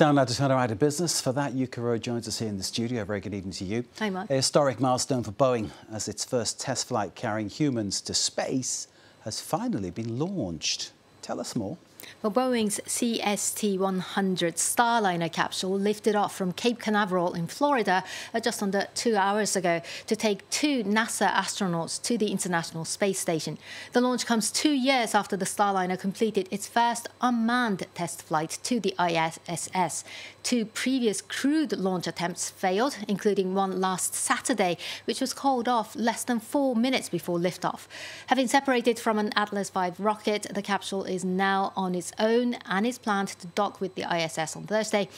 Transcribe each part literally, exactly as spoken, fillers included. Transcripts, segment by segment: Down now to turn around a business. For that, Yuka Rowe joins us here in the studio. Very good evening to you. Hi, Mark. A historic milestone for Boeing as its first test flight carrying humans to space has finally been launched. Tell us more. Well, Boeing's C S T one hundred Starliner capsule lifted off from Cape Canaveral in Florida just under two hours ago to take two NASA astronauts to the International Space Station. The launch comes two years after the Starliner completed its first unmanned test flight to the I S S. Two previous crewed launch attempts failed, including one last Saturday, which was called off less than four minutes before liftoff. Having separated from an Atlas five rocket, the capsule is now on its own and is planned to dock with the I S S on Thursday.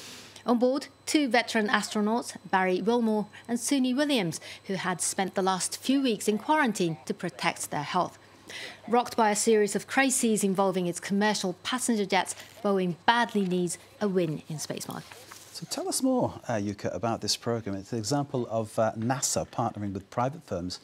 On board, two veteran astronauts, Barry Wilmore and Sunita Williams, who had spent the last few weeks in quarantine to protect their health. Rocked by a series of crises involving its commercial passenger jets, Boeing badly needs a win in space, Mark. So tell us more, uh, Yuka, about this program. It's an example of uh, NASA partnering with private firms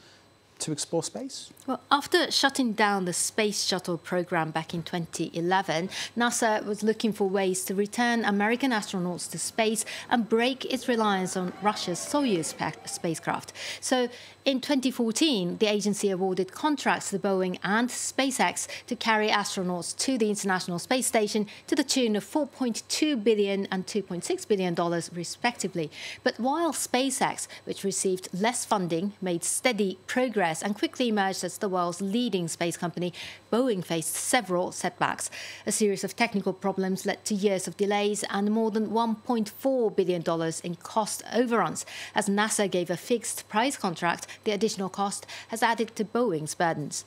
to explore space? Well, after shutting down the Space Shuttle program back in twenty eleven, NASA was looking for ways to return American astronauts to space and break its reliance on Russia's Soyuz spacecraft. So in twenty fourteen, the agency awarded contracts to Boeing and SpaceX to carry astronauts to the International Space Station to the tune of four point two billion dollars and two point six billion dollars respectively. But while SpaceX, which received less funding, made steady progress and quickly emerged as the world's leading space company, Boeing faced several setbacks. A series of technical problems led to years of delays and more than one point four billion dollars in cost overruns. As NASA gave a fixed price contract, the additional cost has added to Boeing's burdens.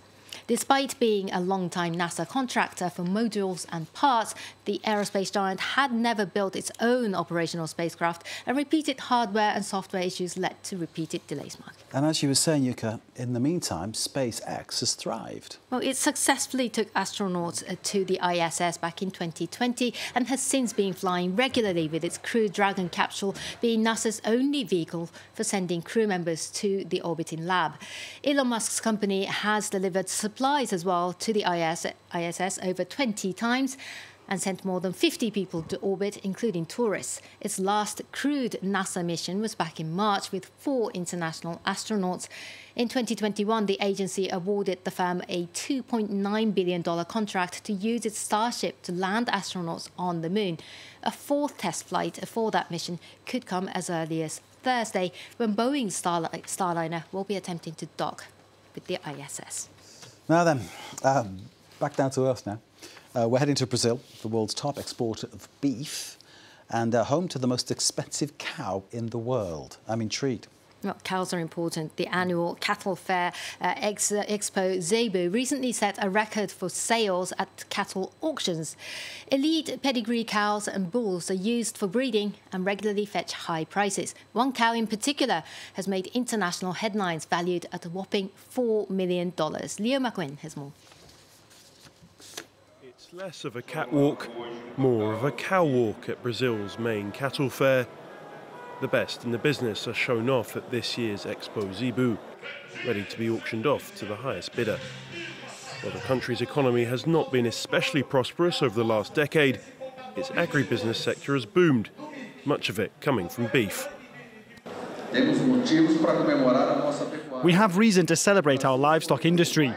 Despite being a long-time NASA contractor for modules and parts, the aerospace giant had never built its own operational spacecraft, and repeated hardware and software issues led to repeated delays, Mark. And as you were saying, Yuka, in the meantime, SpaceX has thrived. Well, it successfully took astronauts to the I S S back in twenty twenty and has since been flying regularly with its Crew Dragon capsule being NASA's only vehicle for sending crew members to the orbiting lab. Elon Musk's company has delivered supplies as well to the I S S over twenty times and sent more than fifty people to orbit, including tourists. Its last crewed NASA mission was back in March with four international astronauts. In twenty twenty-one, the agency awarded the firm a two point nine billion dollars contract to use its Starship to land astronauts on the moon. A fourth test flight for that mission could come as early as Thursday, when Boeing's Starliner will be attempting to dock with the I S S. Now then, um, back down to earth now. Uh, we're heading to Brazil, the world's top exporter of beef, and uh, home to the most expensive cow in the world. I'm intrigued. Well, cows are important. The annual cattle fair, uh, Expo Zebu, recently set a record for sales at cattle auctions. Elite pedigree cows and bulls are used for breeding and regularly fetch high prices. One cow in particular has made international headlines, valued at a whopping four million dollars. Leo McQueen has more. It's less of a catwalk, more of a cow walk at Brazil's main cattle fair. The best in the business are shown off at this year's Expo Zebu, ready to be auctioned off to the highest bidder. While the country's economy has not been especially prosperous over the last decade, its agribusiness sector has boomed, much of it coming from beef. We have reason to celebrate our livestock industry.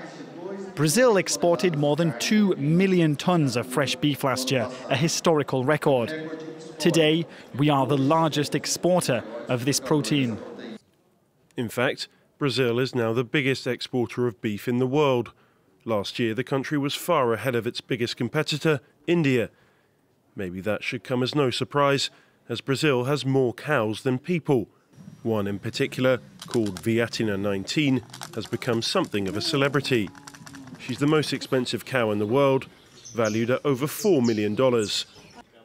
Brazil exported more than two million tons of fresh beef last year, a historical record. Today, we are the largest exporter of this protein. In fact, Brazil is now the biggest exporter of beef in the world. Last year, the country was far ahead of its biggest competitor, India. Maybe that should come as no surprise, as Brazil has more cows than people. One in particular, called Viatina nineteen, has become something of a celebrity. She's the most expensive cow in the world, valued at over four million dollars.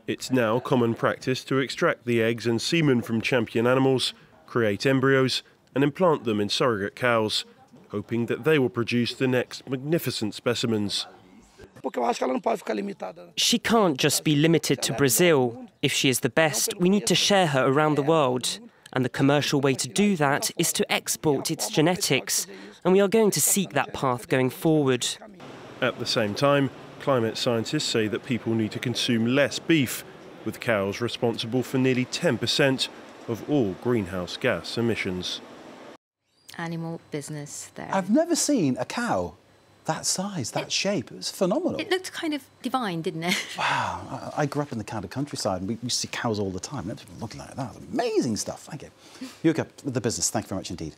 It's now common practice to extract the eggs and semen from champion animals, create embryos, and implant them in surrogate cows, hoping that they will produce the next magnificent specimens. She can't just be limited to Brazil. If she is the best, we need to share her around the world. And the commercial way to do that is to export its genetics, and we are going to seek that path going forward. At the same time, climate scientists say that people need to consume less beef, with cows responsible for nearly ten percent of all greenhouse gas emissions. Animal business there. I've never seen a cow that size, that it, shape. It was phenomenal. It looked kind of divine, didn't it? Wow. I, I grew up in the kind of countryside and we used to see cows all the time. It looked like that. Amazing stuff. Thank you. Yuka, the business, thank you very much indeed.